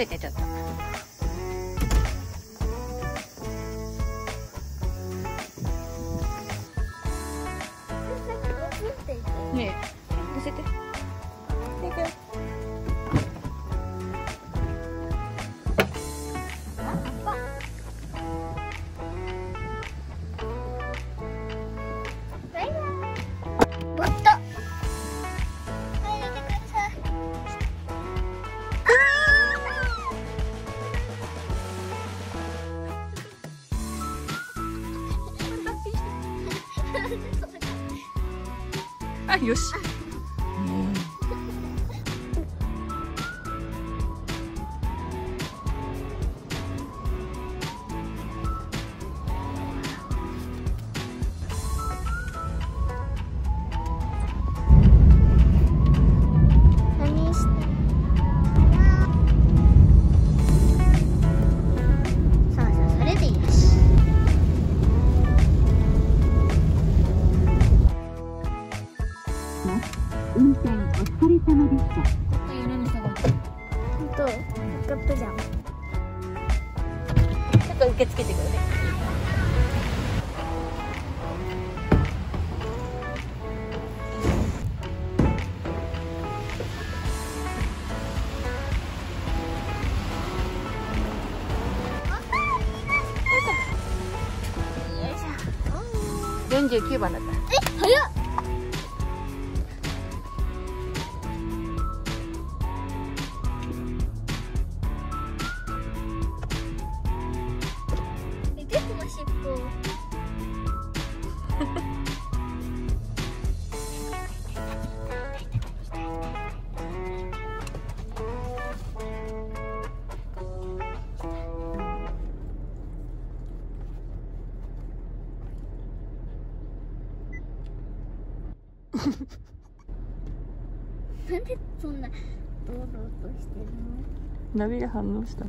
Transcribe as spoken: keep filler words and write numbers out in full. べてちゃった。ねえ、乗せて。行くよ。あ、よし。運転お疲れ様でした。本当、よかったじゃん。ちょっと受け付けてください。よんじゅうきゅうばんだった。え、早っ。なんでそんな堂々としてるの？ナビが反応した。